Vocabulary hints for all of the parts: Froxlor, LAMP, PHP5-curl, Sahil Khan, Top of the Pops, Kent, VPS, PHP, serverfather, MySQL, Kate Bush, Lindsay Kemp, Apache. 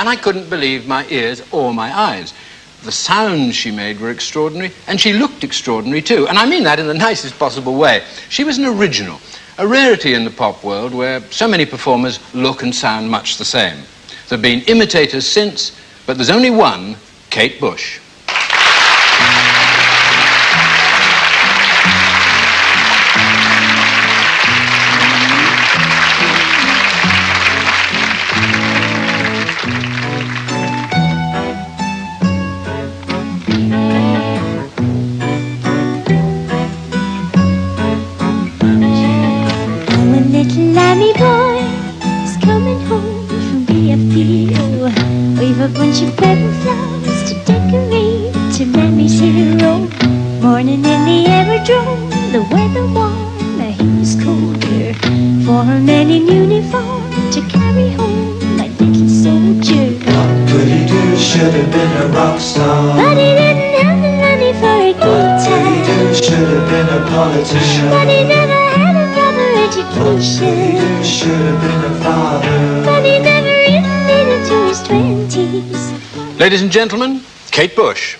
and I couldn't believe my ears or my eyes. The sounds she made were extraordinary, and she looked extraordinary too, and I mean that in the nicest possible way. She was an original, a rarity in the pop world where so many performers look and sound much the same. There have been imitators since, but there's only one, Kate Bush. But he never had another education. He should have been a father. But he never even made it to his 20s. Ladies and gentlemen, Kate Bush.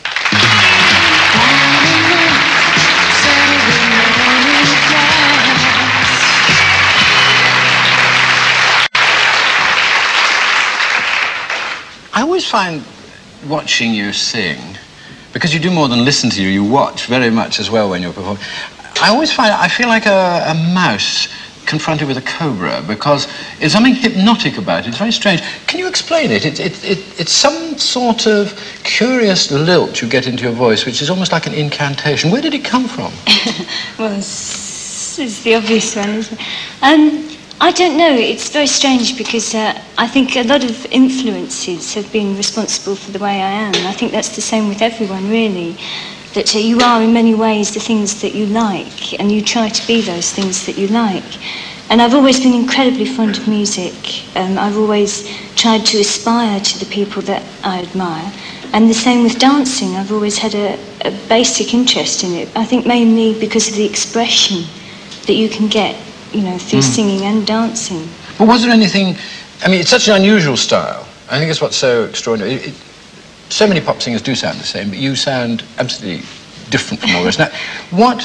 I always find watching you sing, because you do more than listen to you, you watch very much as well when you're performing. I always find, I feel like a mouse confronted with a cobra, because there's something hypnotic about it. It's very strange. Can you explain it? It's some sort of curious lilt you get into your voice, which is almost like an incantation. Where did it come from? Well, it's the obvious one, isn't it? I don't know. It's very strange because I think a lot of influences have been responsible for the way I am. I think that's the same with everyone, really. That you are in many ways the things that you like, and you try to be those things that you like. And I've always been incredibly fond of music. I've always tried to aspire to the people that I admire. And the same with dancing. I've always had a basic interest in it. I think mainly because of the expression that you can get, you know, through singing and dancing. But was there anything... I mean, it's such an unusual style. I think it's what's so extraordinary. So many pop singers do sound the same, but you sound absolutely different from all this. Now, what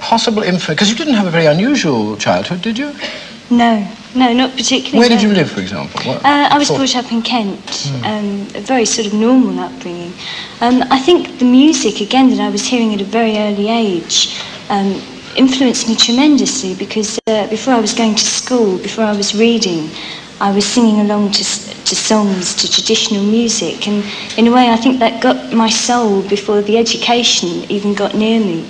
possible influence... Because you didn't have a very unusual childhood, did you? No, not particularly. Where did you live, for example? I was brought up in Kent, a very sort of normal upbringing. I think the music, again, that I was hearing at a very early age influenced me tremendously, because before I was going to school, before I was reading, I was singing along to songs, to traditional music, and in a way I think that got my soul before the education even got near me.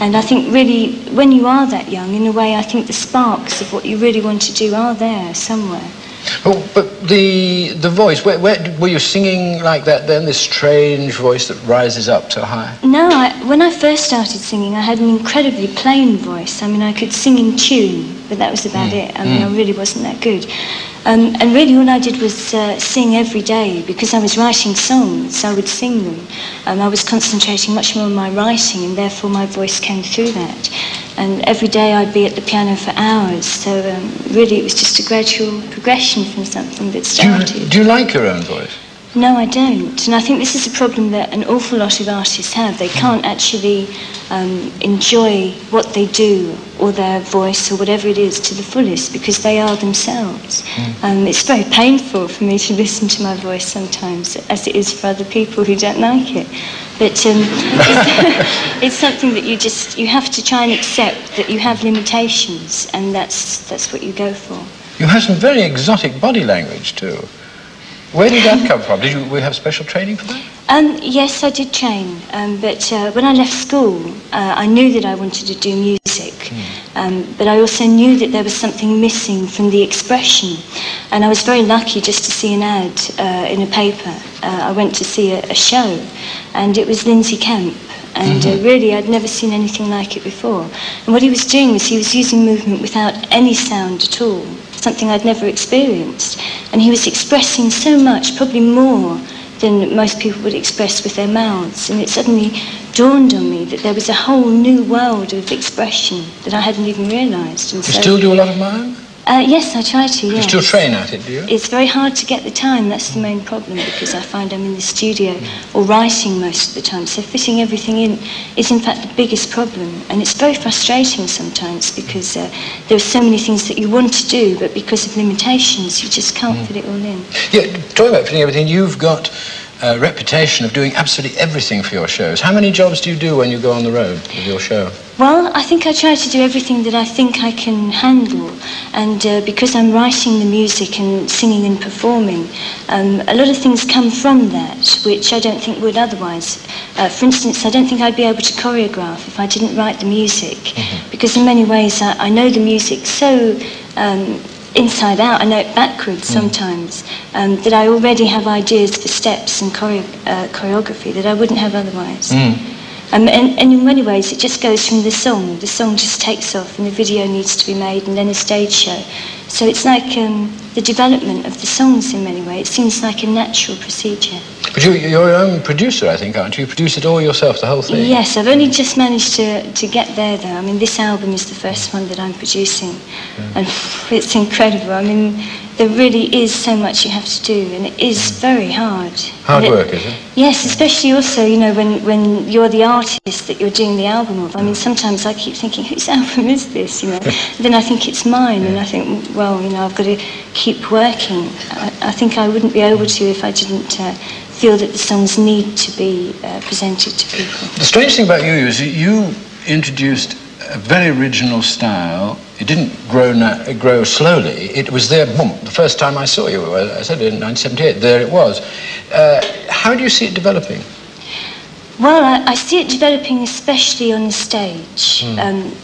And I think really, when you are that young, in a way I think the sparks of what you really want to do are there somewhere. Oh, but the voice, where were you singing like that then, this strange voice that rises up so high? No, when I first started singing, I had an incredibly plain voice. I mean, I could sing in tune, but that was about it. I mean, I really wasn't that good. And really all I did was sing every day, because I was writing songs, I would sing them. And I was concentrating much more on my writing, and therefore my voice came through that. And every day I'd be at the piano for hours, so really it was just a gradual progression from something that started. Do you like your own voice? No, I don't, and I think this is a problem that an awful lot of artists have. They can't actually enjoy what they do, or their voice, or whatever it is, to the fullest, because they are themselves. It's very painful for me to listen to my voice sometimes, as it is for other people who don't like it. But it's something that you have to try and accept, that you have limitations, and that's what you go for. You have some very exotic body language, too. Where did that come from? Did we have special training for that? Yes, I did train, but when I left school, I knew that I wanted to do music, but I also knew that there was something missing from the expression, and I was very lucky just to see an ad in a paper. I went to see a show, and it was Lindsay Kemp, and really I'd never seen anything like it before. And what he was doing was he was using movement without any sound at all. Something I'd never experienced, and he was expressing so much, probably more than most people would express with their mouths, and it suddenly dawned on me that there was a whole new world of expression that I hadn't even realised. You still do a lot of mime? Yes, I try to, yes. You still train at it, do you? It's very hard to get the time, that's the main problem, because I find I'm in the studio or writing most of the time, so fitting everything in is in fact the biggest problem, and it's very frustrating sometimes because there are so many things that you want to do, but because of limitations you just can't fit it all in. Yeah, talking about fitting everything, you've got a reputation of doing absolutely everything for your shows. How many jobs do you do when you go on the road with your show? Well, I think I try to do everything that I think I can handle, and because I'm writing the music and singing and performing, a lot of things come from that which I don't think would otherwise. For instance, I don't think I'd be able to choreograph if I didn't write the music, because in many ways I know the music so inside out, I know it backwards sometimes, that I already have ideas for steps and choreography that I wouldn't have otherwise. And in many ways it just goes from the song. The song just takes off and the video needs to be made and then a stage show. So it's like the development of the songs in many ways. It seems like a natural procedure. But you're your own producer, I think, aren't you? You produce it all yourself, the whole thing? Yes, I've only just managed to get there, though. I mean, this album is the first one that I'm producing. And it's incredible. I mean, there really is so much you have to do, and it is very hard. Hard work, is it? Yes, especially also, you know, when you're the artist that you're doing the album of. I mean, sometimes I keep thinking, whose album is this, you know? Then I think it's mine, and I think, well, you know, I've got to keep working. I think I wouldn't be able to if I didn't feel that the songs need to be presented to people. The strange thing about you is that you introduced a very original style. It didn't grow slowly. It was there, boom, the first time I saw you. I said it in 1978, there it was. How do you see it developing? Well, I see it developing especially on the stage.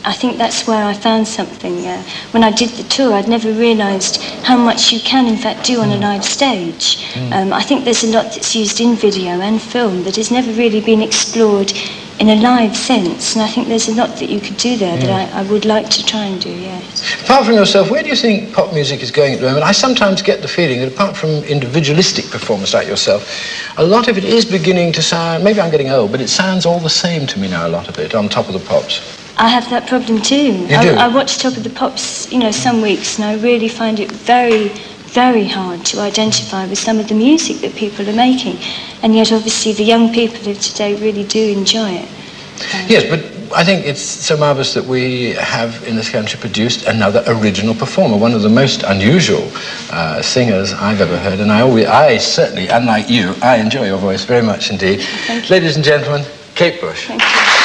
I think that's where I found something. When I did the tour, I'd never realised how much you can, in fact, do on a live stage. I think there's a lot that's used in video and film that has never really been explored in a live sense, and I think there's a lot that you could do there that I would like to try and do, yes. Apart from yourself, where do you think pop music is going at the moment? I sometimes get the feeling that apart from individualistic performers like yourself, a lot of it is beginning to sound, maybe I'm getting old, but it sounds all the same to me now, a lot of it, on Top of the Pops. I have that problem too. I watch Top of the Pops, you know, some weeks, and I really find it very hard to identify with some of the music that people are making, and yet obviously the young people of today really do enjoy it. Yes, but I think it's so marvellous that we have in this country produced another original performer, one of the most unusual singers I've ever heard, and I certainly, unlike you, I enjoy your voice very much indeed. Thank you. Ladies and gentlemen, Kate Bush. Thank you.